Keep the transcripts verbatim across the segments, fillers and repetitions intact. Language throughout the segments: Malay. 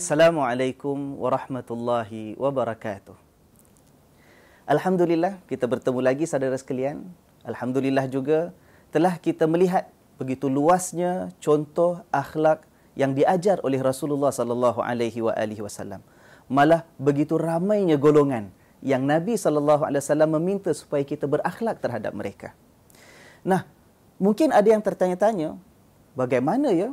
Assalamualaikum warahmatullahi wabarakatuh. Alhamdulillah kita bertemu lagi saudara sekalian. Alhamdulillah juga telah kita melihat begitu luasnya contoh akhlak yang diajar oleh Rasulullah sallallahu alaihi wa alihi wasallam. Malah begitu ramainya golongan yang Nabi sallallahu alaihi wasallam meminta supaya kita berakhlak terhadap mereka. Nah, mungkin ada yang tertanya-tanya, bagaimana ya?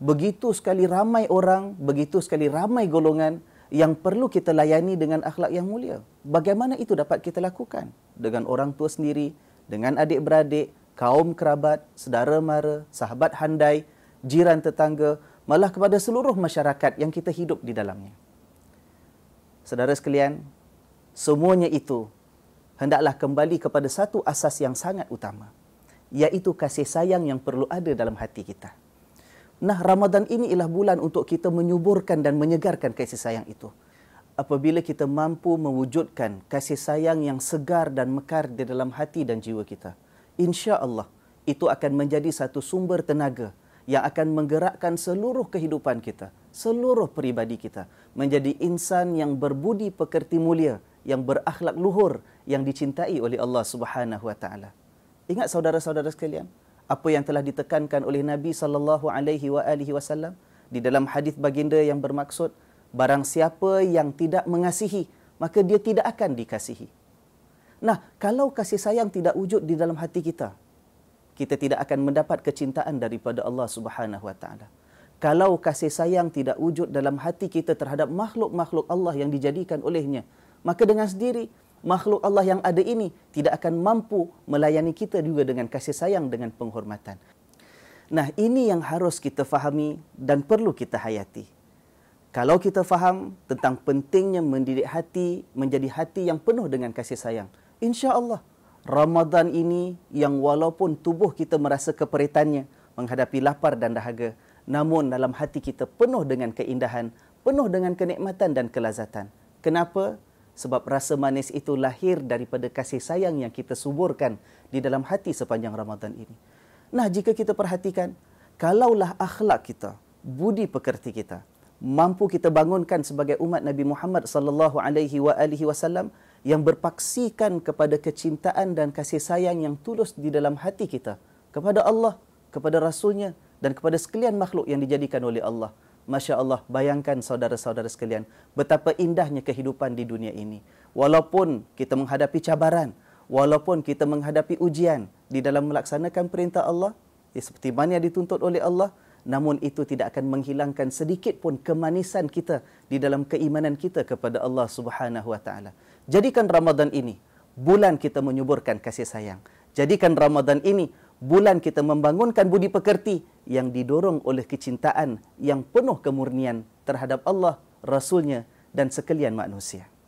Begitu sekali ramai orang, begitu sekali ramai golongan yang perlu kita layani dengan akhlak yang mulia. Bagaimana itu dapat kita lakukan? Dengan orang tua sendiri, dengan adik-beradik, kaum kerabat, saudara mara, sahabat handai, jiran tetangga, malah kepada seluruh masyarakat yang kita hidup di dalamnya. Saudara sekalian, semuanya itu hendaklah kembali kepada satu asas yang sangat utama, iaitu kasih sayang yang perlu ada dalam hati kita. Nah, Ramadan ini ialah bulan untuk kita menyuburkan dan menyegarkan kasih sayang itu. Apabila kita mampu mewujudkan kasih sayang yang segar dan mekar di dalam hati dan jiwa kita, insya Allah itu akan menjadi satu sumber tenaga yang akan menggerakkan seluruh kehidupan kita, seluruh peribadi kita, menjadi insan yang berbudi pekerti mulia, yang berakhlak luhur, yang dicintai oleh Allah Subhanahu Wa Taala. Ingat saudara-saudara sekalian, apa yang telah ditekankan oleh Nabi sallallahu alaihi wa alihi wasallam di dalam hadis baginda yang bermaksud, barang siapa yang tidak mengasihi maka dia tidak akan dikasihi. Nah, kalau kasih sayang tidak wujud di dalam hati kita, kita tidak akan mendapat kecintaan daripada Allah Subhanahu wa taala. Kalau kasih sayang tidak wujud dalam hati kita terhadap makhluk-makhluk Allah yang dijadikan olehnya, maka dengan sendiri makhluk Allah yang ada ini tidak akan mampu melayani kita juga dengan kasih sayang, dengan penghormatan. Nah, ini yang harus kita fahami dan perlu kita hayati. Kalau kita faham tentang pentingnya mendidik hati, menjadi hati yang penuh dengan kasih sayang, insya Allah Ramadan ini yang walaupun tubuh kita merasa keperitannya menghadapi lapar dan dahaga, namun dalam hati kita penuh dengan keindahan, penuh dengan kenikmatan dan kelazatan. Kenapa? Sebab rasa manis itu lahir daripada kasih sayang yang kita suburkan di dalam hati sepanjang Ramadan ini. Nah, jika kita perhatikan, kalaulah akhlak kita, budi pekerti kita, mampu kita bangunkan sebagai umat Nabi Muhammad sallallahu alaihi wa alihi wasallam yang berpaksikan kepada kecintaan dan kasih sayang yang tulus di dalam hati kita kepada Allah, kepada Rasulnya dan kepada sekalian makhluk yang dijadikan oleh Allah. Masya Allah, bayangkan saudara-saudara sekalian betapa indahnya kehidupan di dunia ini. Walaupun kita menghadapi cabaran, walaupun kita menghadapi ujian di dalam melaksanakan perintah Allah, ya, seperti mana yang dituntut oleh Allah, namun itu tidak akan menghilangkan sedikit pun kemanisan kita di dalam keimanan kita kepada Allah Subhanahu wa taala. Jadikan Ramadan ini bulan kita menyuburkan kasih sayang. Jadikan Ramadan ini bulan kita membangunkan budi pekerti yang didorong oleh kecintaan yang penuh kemurnian terhadap Allah, Rasulnya dan sekalian manusia.